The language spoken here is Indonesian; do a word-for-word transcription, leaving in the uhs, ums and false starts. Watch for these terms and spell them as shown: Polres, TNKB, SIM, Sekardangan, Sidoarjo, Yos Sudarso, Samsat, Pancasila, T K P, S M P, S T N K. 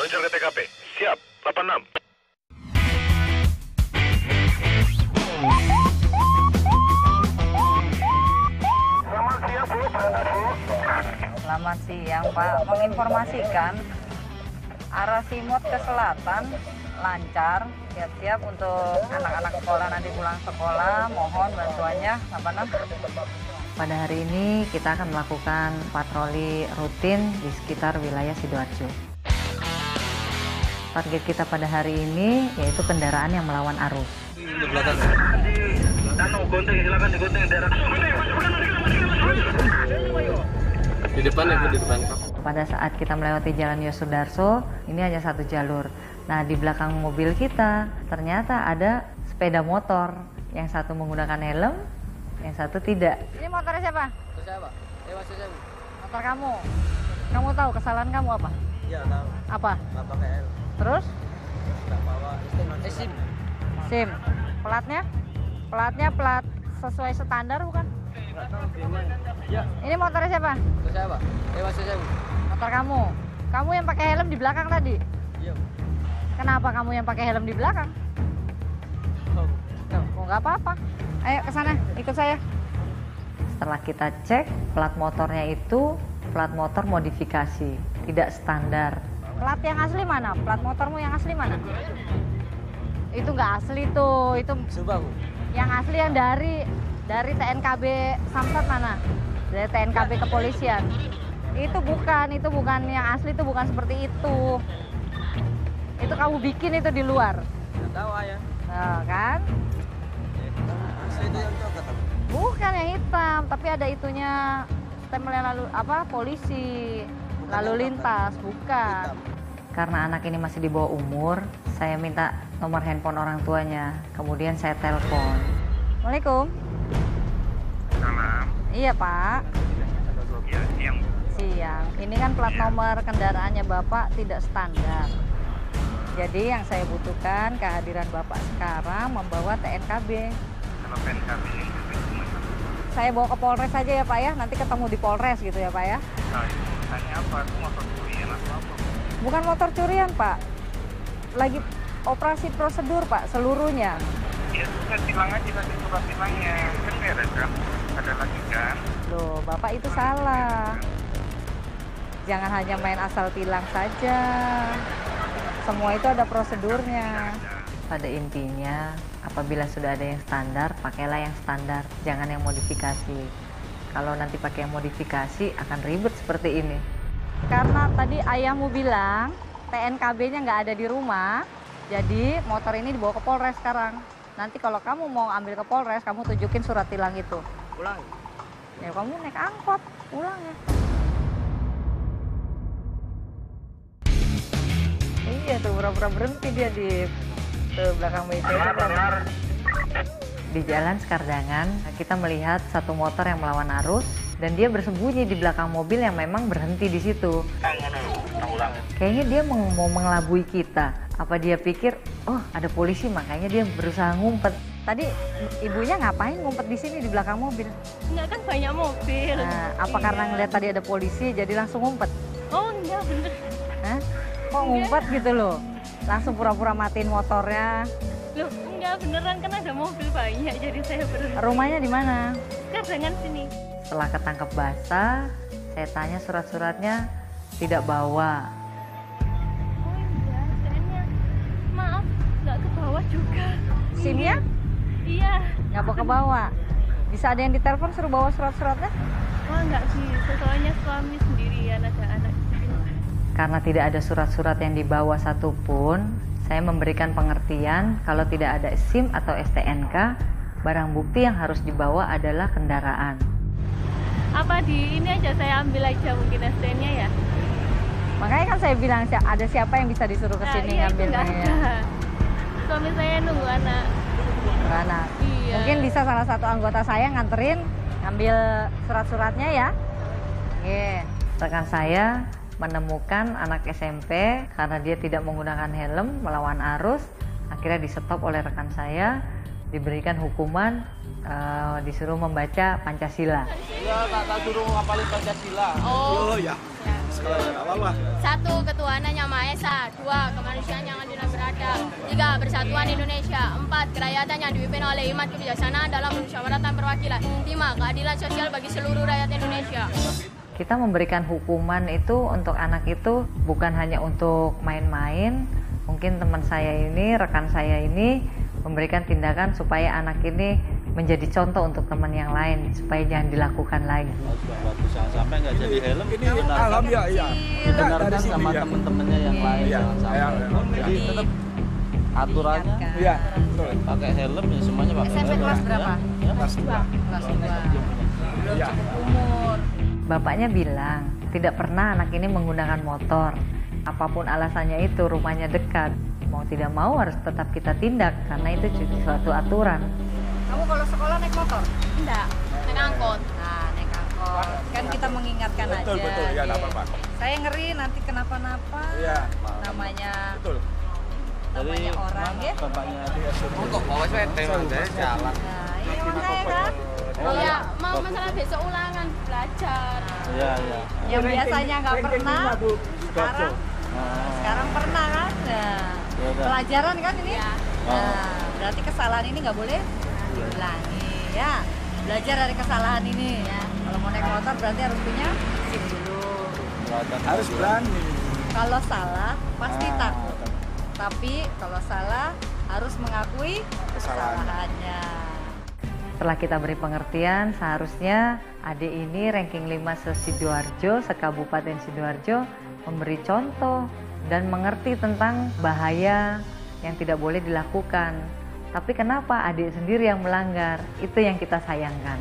Luncur ke T K P. Siap, delapan enam. Selamat siang, Pak. Menginformasikan arah Simut ke selatan lancar. Siap-siap untuk anak-anak sekolah nanti pulang sekolah. Mohon bantuannya, delapan enam. Pada hari ini kita akan melakukan patroli rutin di sekitar wilayah Sidoarjo. Target kita pada hari ini yaitu kendaraan yang melawan arus. Di belakang. Danau gunting, silakan digunting daerah. Di depan ya, di depan. Pada saat kita melewati jalan Yos Sudarso, ini hanya satu jalur. Nah, di belakang mobil kita ternyata ada sepeda motor, yang satu menggunakan helm, yang satu tidak. Ini motornya siapa? Motor saya, Pak. Eh, maksud saya, Bu. Motor kamu. Kamu tahu kesalahan kamu apa? Iya, tahu. Apa? Enggak pakai helm. Terus? Enggak bawa eh, SIM. SIM. Pelatnya? Pelatnya pelat sesuai standar bukan? Enggak tahu gimana. Ya. Ini motornya siapa? Motor saya, Pak. Eh, maksud saya, Bu. Motor kamu. Kamu yang pakai helm di belakang tadi? Iya, Bu. Kenapa kamu yang pakai helm di belakang? Oh, kok enggak apa-apa. Ayo ke sana, ikut saya. Setelah kita cek, plat motornya itu plat motor modifikasi, tidak standar. Plat yang asli mana? Plat motormu yang asli mana? Itu nggak asli tuh, itu. Coba, Bu. Yang asli yang dari dari T N K B Samsat mana? Dari T N K B kepolisian. Itu bukan, itu bukan yang asli, itu bukan seperti itu. Itu kamu bikin itu di luar. Nggak tahu, ayah. Nah, kan? Itu yang coklat, bukan yang hitam, tapi ada itunya stempel lalu apa polisi bukan lalu lintas, bukan. Hitam. Karena anak ini masih di bawah umur, saya minta nomor handphone orang tuanya, kemudian saya telepon. Assalamualaikum. Salam. Iya, Pak. Iya, siang. Siang. Ini kan plat siang. Nomor kendaraannya Bapak tidak standar. Jadi yang saya butuhkan kehadiran Bapak sekarang membawa T N K B. Saya bawa ke Polres saja ya Pak ya, nanti ketemu di Polres gitu ya Pak ya. Tanya apa? Itu motor curian atau apa? Bukan motor curian Pak, lagi operasi prosedur Pak seluruhnya. Ya sudah bilang aja nanti surat bilangnya, kan nggak ada kan? Ada lagi kan? Loh Bapak itu salah. Jangan hanya main asal tilang saja. Semua itu ada prosedurnya. Pada intinya, apabila sudah ada yang standar, pakailah yang standar, jangan yang modifikasi. Kalau nanti pakai yang modifikasi, akan ribet seperti ini. Karena tadi ayahmu bilang, T N K B-nya nggak ada di rumah, jadi motor ini dibawa ke Polres sekarang. Nanti kalau kamu mau ambil ke Polres, kamu tunjukin surat tilang itu. Pulang? Ya kamu naik angkot, pulang ya. Iya tuh, pura-pura berhenti dia di... Tuh, belakang meja itu. Di jalan Sekardangan, kita melihat satu motor yang melawan arus dan dia bersembunyi di belakang mobil yang memang berhenti di situ. Kayaknya dia mau mengelabui kita. Apa dia pikir, oh ada polisi, makanya dia berusaha ngumpet. Tadi ibunya ngapain ngumpet di sini di belakang mobil? Enggak kan banyak mobil. Nah, apa iya. Karena ngeliat tadi ada polisi jadi langsung ngumpet? Oh enggak bener. Hah? Kok ngumpet enggak. Gitu loh? Langsung pura-pura matiin motornya. Loh, enggak beneran kan ada mobil banyak jadi saya berhenti. Rumahnya di mana? Sekardangan sini. Setelah ketangkep basah, saya tanya surat-suratnya tidak bawa. Oh iya, kayaknya. Maaf, nggak ke bawah juga. SIM-nya? Iya. Nggak mau ke bawah. Bisa ada yang ditelepon suruh bawa surat-suratnya? Wah, nggak sih. Soalnya suami sendirian ada anak. Karena tidak ada surat-surat yang dibawa satupun, saya memberikan pengertian kalau tidak ada SIM atau S T N K, barang bukti yang harus dibawa adalah kendaraan. Apa di ini aja saya ambil aja mungkin S T N-nya ya? Makanya kan saya bilang ada siapa yang bisa disuruh ke sini nah, iya, ngambilnya. Suami saya nunggu anak. Nunggu anak. Iya. Mungkin bisa salah satu anggota saya nganterin ngambil surat-suratnya ya. Oke. Rekan saya menemukan anak S M P karena dia tidak menggunakan helm melawan arus, akhirnya di-stop oleh rekan saya, diberikan hukuman, e, disuruh membaca Pancasila. Iya, tak suruh ngapalin Pancasila. Oh, oh ya. Ya. segala yang awal lah. Satu, ketuhanan yang Maha Esa. Dua, kemanusiaan yang adil dan beradab. Tiga, persatuan Indonesia. Empat, kerakyatan yang dipimpin oleh hikmat kebijaksanaan dalam permusyawaratan perwakilan. Lima, keadilan sosial bagi seluruh rakyat Indonesia. Kita memberikan hukuman itu untuk anak itu bukan hanya untuk main-main. Mungkin teman saya ini, rekan saya ini memberikan tindakan supaya anak ini menjadi contoh untuk teman yang lain, supaya jangan dilakukan lagi. Jangan sampai nggak jadi helm, ini alam ya, iya. Didengarkan sama teman-temannya yang lain, jangan sampai. Jadi tetap aturannya, pakai helm ya semuanya pakai helm. S M P kelas berapa? Kelas dua. Ya. Bapaknya bilang, tidak pernah anak ini menggunakan motor. Apapun alasannya itu, rumahnya dekat. Mau tidak mau harus tetap kita tindak, karena itu juga suatu aturan. Kamu kalau sekolah naik motor? Enggak, naik angkot. Nah, naik angkot. Kan kita mengingatkan betul, aja. Betul, betul. Ya, enggak apa-apa. Saya ngeri nanti kenapa-napa. Iya. Namanya... Betul. Namanya jadi, orang ya. Bapaknya dia suruh. Untuk bawa sepeda, saya jalan. Nah, ini makanya kan. Oh ya, mau masalah besok ulangan, belajar. Iya, iya. Yang biasanya nggak pernah, sekarang sekarang pernah kan? Nah, pelajaran kan ini? Nah, berarti kesalahan ini nggak boleh diulangi ya. Belajar dari kesalahan ini ya. Kalau mau naik motor berarti harus punya SIM dulu. Harus berani. Kalau salah pasti takut. Tapi kalau salah harus mengakui kesalahannya. Setelah kita beri pengertian, seharusnya adik ini ranking lima se-Sidoarjo, se-Kabupaten Sidoarjo, memberi contoh dan mengerti tentang bahaya yang tidak boleh dilakukan. Tapi kenapa adik sendiri yang melanggar? Itu yang kita sayangkan.